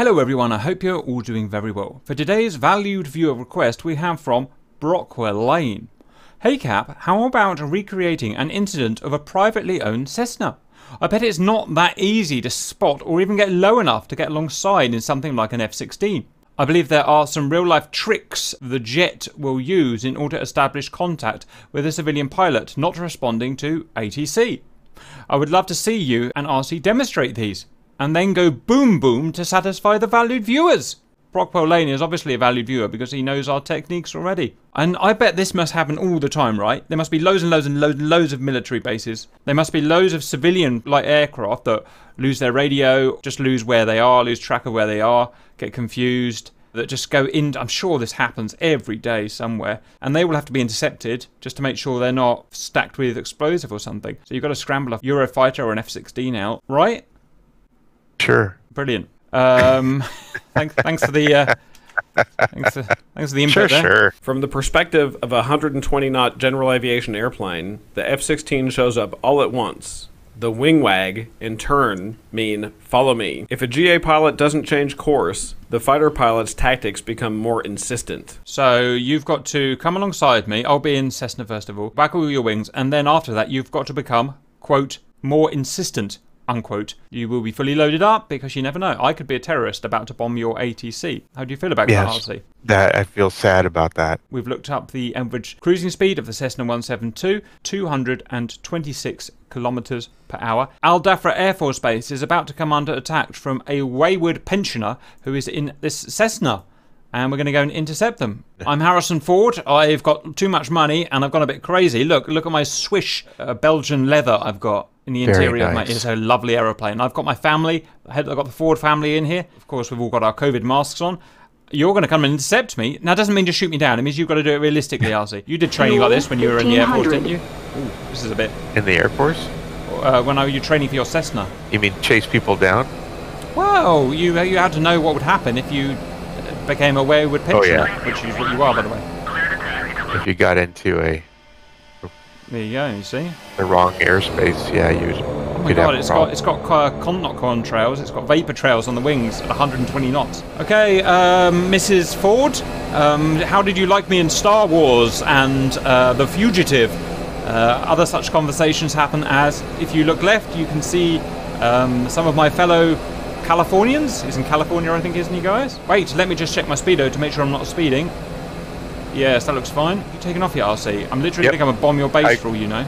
Hello everyone, I hope you're all doing very well. For today's valued viewer request we have from Brockwell Lane. Hey Cap, how about recreating an incident of a privately owned Cessna? I bet it's not that easy to spot or even get low enough to get alongside in something like an F-16. I believe there are some real-life tricks the jet will use in order to establish contact with a civilian pilot not responding to ATC. I would love to see you and RC demonstrate these, and then go boom boom to satisfy the valued viewers. Brock Paul Laney is obviously a valued viewer because he knows our techniques already. And I bet this must happen all the time, right? There must be loads and loads and loads and loads of military bases. There must be loads of civilian light aircraft that lose their radio, just lose where they are, lose track of where they are, get confused, that just go in. I'm sure this happens every day somewhere. And they will have to be intercepted just to make sure they're not stacked with explosive or something. So you've got to scramble a Eurofighter or an F-16 out, right? Sure. Brilliant. Thanks for the input. Sure. From the perspective of a 120 knot general aviation airplane, the F-16 shows up all at once. The wing wag, in turn, mean follow me. If a GA pilot doesn't change course, the fighter pilot's tactics become more insistent. So you've got to come alongside me. I'll be in Cessna first of all. Waggle your wings, and then after that, you've got to become quote more insistent. Unquote. You will be fully loaded up because you never know. I could be a terrorist about to bomb your ATC. How do you feel about that, RC? That I feel sad about that. We've looked up the average cruising speed of the Cessna 172, 226 kilometers per hour. Al-Dafra Air Force Base is about to come under attack from a wayward pensioner who is in this Cessna, and we're going to go and intercept them. I'm Harrison Ford. I've got too much money and I've gone a bit crazy. Look at my swish Belgian leather I've got in the interior of my lovely aeroplane. I've got my family. I've got the Ford family in here. Of course, we've all got our COVID masks on. You're going to come and intercept me. Now, it doesn't mean just shoot me down. It means you've got to do it realistically, RC. You did training like this when you were in the Air Force, didn't you? Ooh, this is a bit... In the Air Force? When were you training for your Cessna? You mean chase people down? Well, you had to know what would happen if you... became a wayward pensioner, which is what you are, by the way. If you got into a... There you go, you see? The wrong airspace, yeah, you would... Oh my god, it's got vapor trails on the wings at 120 knots. Okay, Mrs. Ford, how did you like me in Star Wars and The Fugitive? Other such conversations happen as, if you look left, you can see some of my fellow... Californians? He's in California, I think, isn't he, guys? Wait, let me just check my speedo to make sure I'm not speeding. Yes, that looks fine. You're taking off your RC. I'm literally going to bomb your base for all you know.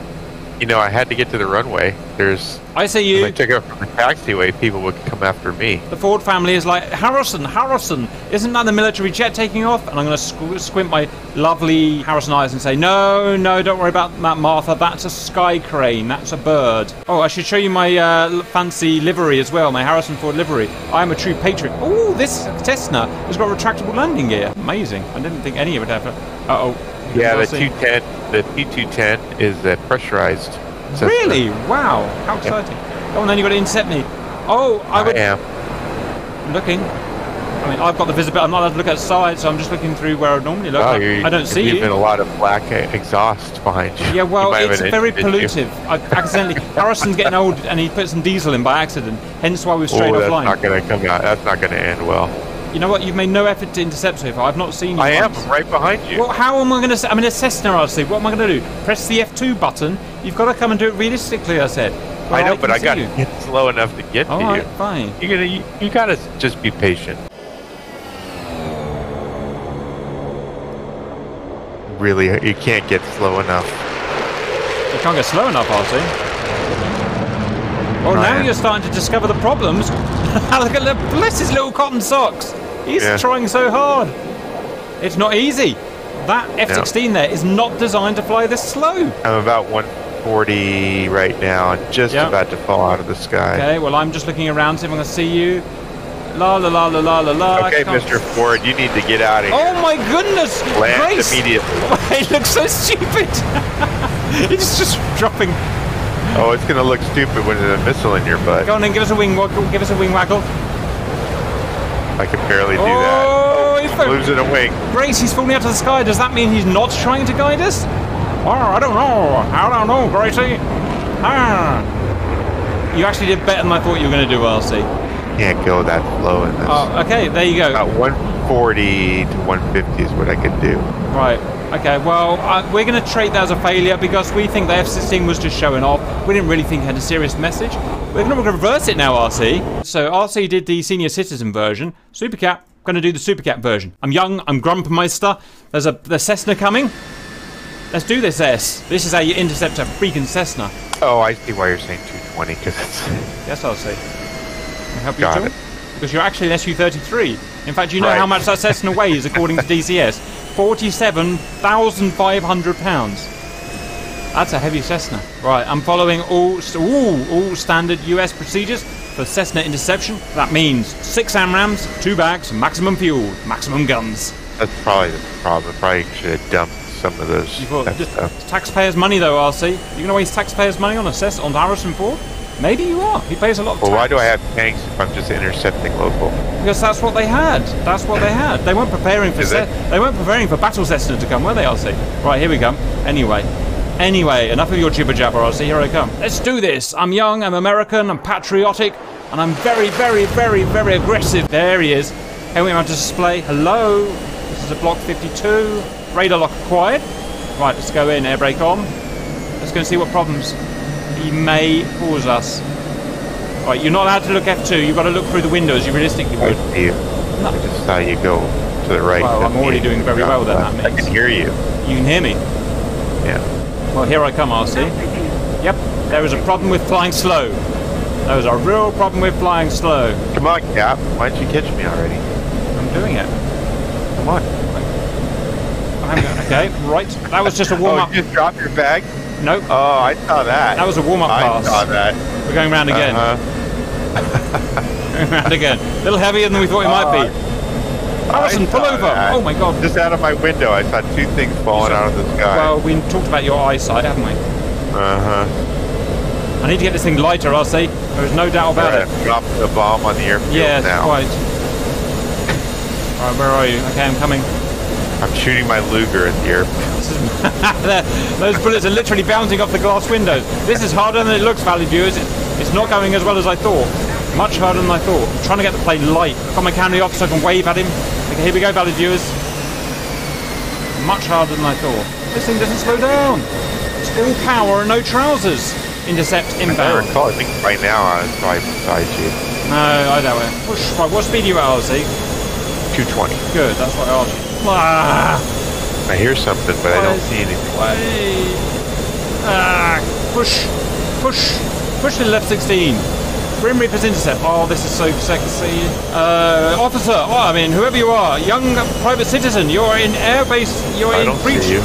You know, I had to get to the runway. There's... I see you. When I took off from the taxiway, people would come after me. The Ford family is like, Harrison, Harrison, isn't that the military jet taking off? And I'm going to squint my lovely Harrison eyes and say, no, no, don't worry about that, Martha. That's a sky crane. That's a bird. Oh, I should show you my fancy livery as well, my Harrison Ford livery. I am a true patriot. Oh, this Cessna has got retractable landing gear. Amazing. I didn't think any of it ever. Uh-oh. Yeah, the P210 is pressurized. So really? Wow! How exciting! Oh, and then you got to intercept me. Oh, I am looking. I mean, I've got the visibility. I'm not allowed to look outside, so I'm just looking through where I normally look. Oh, I don't see you. There's been a lot of black exhaust behind you. Yeah, well, it's very pollutive. I accidentally. Harrison's getting old, and he put some diesel in by accident. Hence why we've strayed offline. That's not going to come out. That's not going to end well. You know what? You've made no effort to intercept so far. I've not seen you. I am right behind you. Well, how am I going to... I'm in a Cessna, RC. What am I going to do? Press the F2 button. You've got to come and do it realistically, I said. Well, I know, but I got to get slow enough to get to you. Fine. You're gonna, you got to just be patient. Really, you can't get slow enough. You can't get slow enough, RC. Well, now you're starting to discover the problems. Look at bless his little cotton socks. He's trying so hard. It's not easy. That F-16 there is not designed to fly this slow. I'm about 140 right now and just about to fall out of the sky. Okay, well, I'm just looking around, see if I'm going to see you. La la la la la la la. Okay, Mr. Ford, you need to get out of here. Oh my goodness! Land immediately. It looks so stupid. It's just dropping... Oh, it's gonna look stupid when there's a missile in your butt. Go on and give us a wing waggle. Give us a wing waggle. I can barely do that. Oh, he's losing a wing. Grace, he's falling out of the sky. Does that mean he's not trying to guide us? Oh, I don't know. I don't know, Gracie. Ah. You actually did better than I thought you were gonna do, RC. can't go that low in this. Oh, okay, there you go. About 140 to 150 is what I could do. Right. Okay, well, we're going to treat that as a failure because we think the F-16 was just showing off. We didn't really think it had a serious message. We're going to reverse it now, RC. So RC did the senior citizen version. Supercat, going to do the Supercat version. I'm young, I'm Grumpmeister. There's the Cessna coming. Let's do this, S. This is how you intercept a freaking Cessna. Oh, I see why you're saying 220, because it's... Yes, I'll see. Can I help you too? Because you're actually an SU-33. In fact, you know how much that Cessna weighs, according to DCS. 47,500 pounds. That's a heavy Cessna. Right, I'm following all standard US procedures for Cessna interception. That means 6 AMRAAMs, 2 bags, maximum fuel, maximum guns. That's probably the problem. Probably should have dumped some of those. It's taxpayers' money, though, RC. You're going to waste taxpayers' money on a Cessna, on Harrison Ford? Maybe you are. He pays a lot of tax. Well, why do I have tanks if I'm just intercepting local? Because that's what they had. That's what they had. They weren't preparing for they weren't preparing for Battle Cessna to come, were they, RC? Right, here we come. Anyway, enough of your jibber jabber, RC. Here I come. Let's do this. I'm young, I'm American, I'm patriotic, and I'm very, very, very, very aggressive. There he is. Here we have a display. Hello. This is a Block 52. Radar lock acquired. Right, let's go in. Air brake on. Let's go and see what problems he may cause us. Right, you're not allowed to look F2. You've got to look through the windows. You realistically would. No. I just saw you go to the right. Well, I'm already doing very well then. That means I can hear you. You can hear me. Yeah. Well, here I come, RC. Yep. There is a problem with flying slow. There is a real problem with flying slow. Come on, Cap. Why didn't you catch me already? I'm doing it. Come on. Okay. Right. That was just a warm up. Oh, you just dropped your bag. Nope. Oh, I saw that. That was a warm-up pass. I saw that. We're going round again. Going round again. A little heavier than we thought it might be. Harrison, pull over. That. Oh, my God. Just out of my window, I saw 2 things falling out of the sky. Well, we talked about your eyesight, haven't we? I need to get this thing lighter, RC. There's no doubt about it. Drop the bomb on the airfield now. Yes, quite. All right, where are you? Okay, I'm coming. I'm shooting my Luger at the airfield. Those bullets are literally bouncing off the glass windows. This is harder than it looks, valid viewers. It's not going as well as I thought. Much harder than I thought. I'm trying to get the plane light. I've got my camera off so I can wave at him. Okay, here we go, valid viewers. Much harder than I thought. This thing doesn't slow down. It's all power and no trousers. Intercept inbound. I think right now I was right beside you. No, I don't know. Right, what speed are you at, RC? 220. Good, that's what I asked you. I hear something, but I don't see anything. Push to the left 16. Grim Reaper's intercept. Oh, this is so sexy. Officer, I mean, whoever you are, young private citizen, you're in airbase. You're in breach. See you.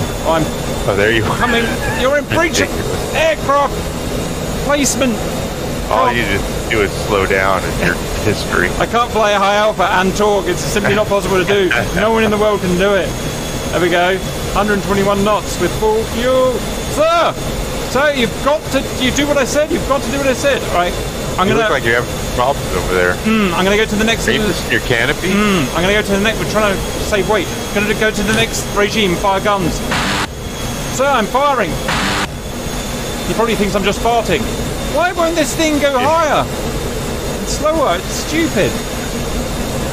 Oh, there you are. Coming. You're in breach of aircraft placement. All you just do is slow down in your history. I can't fly a high alpha and talk. It's simply not possible to do. No one in the world can do it. There we go. 121 knots with full fuel. Sir! Sir, you've got to do what I said. You've got to do what I said. All right. You look like you have problems over there. I'm going to go to the next... Your canopy? I'm going to go to the next... We're trying to save weight. I'm going to go to the next regime. Fire guns. Sir, I'm firing. He probably thinks I'm just farting. Why won't this thing go higher? It's slower. It's stupid.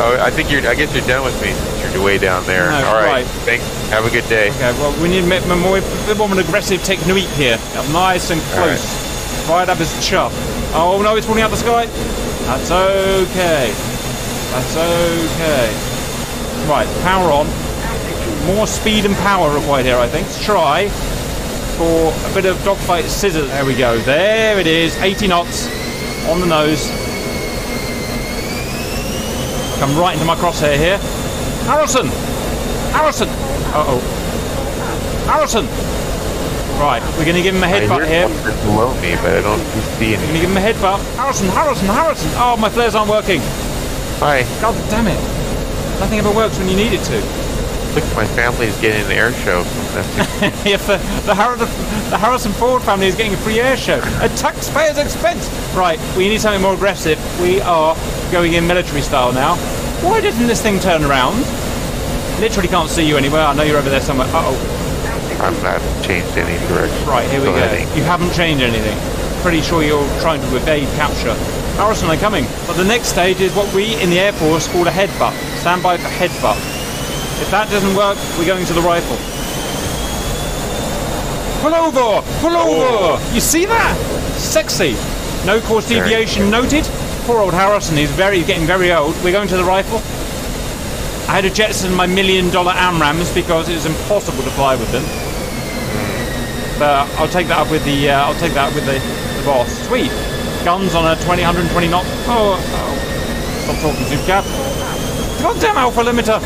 Oh, I guess you're done with me. You're way down there. No, all right. Thanks. Have a good day. Okay. Well, we need more of an aggressive technique here. Up nice and close. Right up his chuff. Oh no! It's falling out the sky. That's okay. That's okay. Right. Power on. More speed and power required here, I think. Let's try. For a bit of dogfight scissors. There we go. There it is. 80 knots on the nose. Come right into my crosshair here. Harrison! Harrison! Uh-oh. Harrison! Right, we're going to give him a headbutt here. Below me, but I don't see anything. We're going to give him a headbutt. Harrison! Harrison! Harrison! Oh, my flares aren't working. Hi. God damn it. Nothing ever works when you need it to. Look, my family is getting an air show. Yes, the Harrison Ford family is getting a free air show at taxpayers' expense. Right, we need something more aggressive. We are going in military style now. Why didn't this thing turn around? Literally can't see you anywhere. I know you're over there somewhere. Uh-oh. I've not changed any direction. Right, here we go. You haven't changed anything. Pretty sure you're trying to evade capture. Harrison are coming. But the next stage is what we in the Air Force call a headbutt. Stand by for headbutt. If that doesn't work, we're going to the rifle. Pull over! Pull over! You see that? Sexy. No course deviation noted. Poor old Harrison is getting very old. We're going to the rifle. I had to jettison my $1 million AMRAAMs because it was impossible to fly with them. But I'll take that up with the the boss. Sweet. Guns on a 120 knot. Oh, stop talking, Zoop Cap. Goddamn alpha limiter.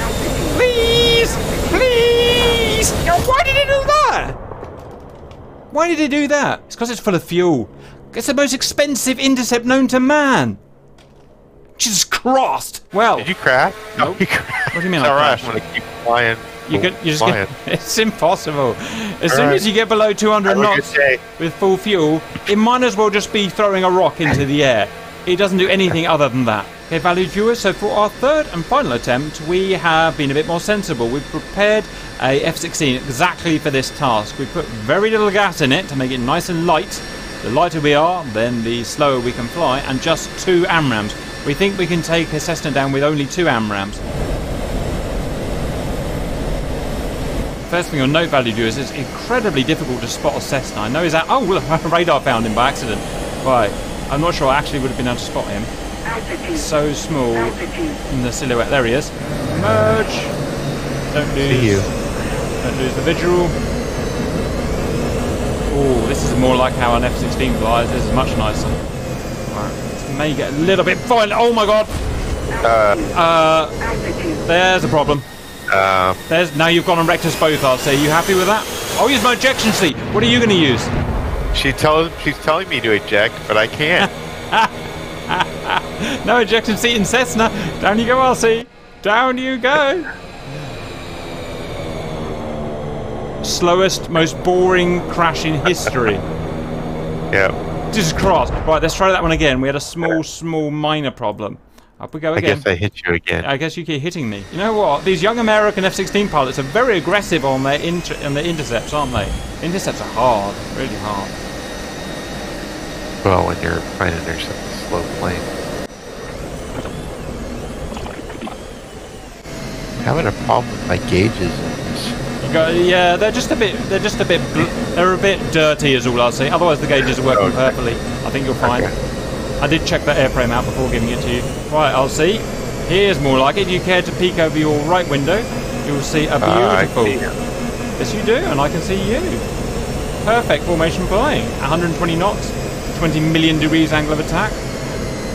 Please, please. Why did it do that? Why did it do that? It's because it's full of fuel. It's the most expensive intercept known to man. Jesus Christ! Well, did you crash? Nope. No, you crashed. What do you mean? It's alright. I'm gonna keep flying. It's impossible. As soon as you get below 200 knots with full fuel, it might as well just be throwing a rock into the air. It doesn't do anything other than that. Okay, valued viewers, so for our third and final attempt, we have been a bit more sensible. We've prepared a F-16 exactly for this task. We've put very little gas in it to make it nice and light. The lighter we are, then the slower we can fly, and just 2 AMRAAMs. We think we can take a Cessna down with only 2 AMRAAMs. First thing you'll note, valued viewers, is it's incredibly difficult to spot a Cessna. I know he's out. Oh, well, a radar found him by accident. Right. I'm not sure I actually would have been able to spot him. So small in the silhouette. There he is. Merge. Don't lose. Don't lose the visual. Oh, this is more like how an F-16 flies. This is much nicer. Right. This may get a little bit violent. Oh my God. There's a problem. Now you've gone and wrecked us both, I'll say. You happy with that? I'll use my ejection seat. What are you going to use? She's telling me to eject, but I can't. No ejection seat in Cessna. Down you go, RC. Down you go. Slowest, most boring crash in history. Yeah. Jesus Christ. Right, let's try that one again. We had a small minor problem. Up we go again. I guess I hit you again. I guess you keep hitting me. You know what? These young American F-16 pilots are very aggressive on their intercepts, aren't they? Intercepts are hard, really hard. Well, when you're trying to intercept a slow plane. I'm having a problem with my gauges in this. You got, yeah, they're a bit dirty, is all I'll say. Otherwise, the gauges are working perfectly. I think you're fine. Okay. I did check that airframe out before giving it to you. Right, I'll see. Here's more like it. If you care to peek over your right window, you'll see a beautiful... Yes, you do, and I can see you. Perfect formation flying. 120 knots, 20 million degrees angle of attack.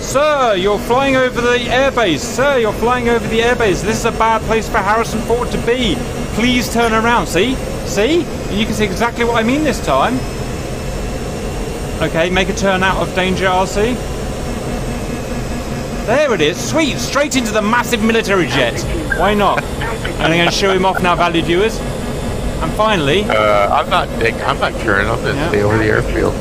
Sir, you're flying over the airbase. Sir, you're flying over the airbase. This is a bad place for Harrison Ford to be. Please turn around. See? See? You can see exactly what I mean this time. Okay, make a turn out of danger, RC. There it is. Sweet. Straight into the massive military jet. Why not? And I'm going to show him off now, valued viewers. And finally... I'm not turning up this day over the airfield.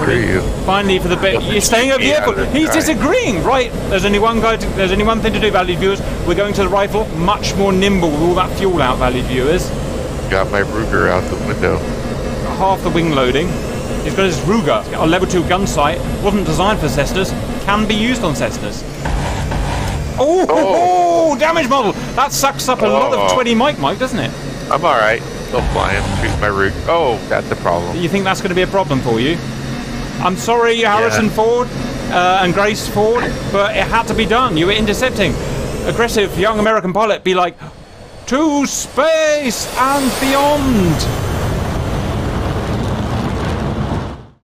Screw you. Finally, for the bit... You're staying over the airport. He's disagreeing, right? There's only one guy. There's only one thing to do, valued viewers. We're going to the rifle. Much more nimble with all that fuel out, valued viewers. Got my Ruger out the window. Half the wing loading. He's got his Ruger, a level 2 gun sight, wasn't designed for Cessnas, can be used on Cessnas. Oh, oh. Damage model! That sucks up a lot of 20 mic, doesn't it? I'm alright, still flying, shooting my Ruger. Oh, that's a problem. You think that's going to be a problem for you? I'm sorry, Harrison Ford and Grace Ford, but it had to be done. You were intercepting. Aggressive young American pilot be like, to space and beyond!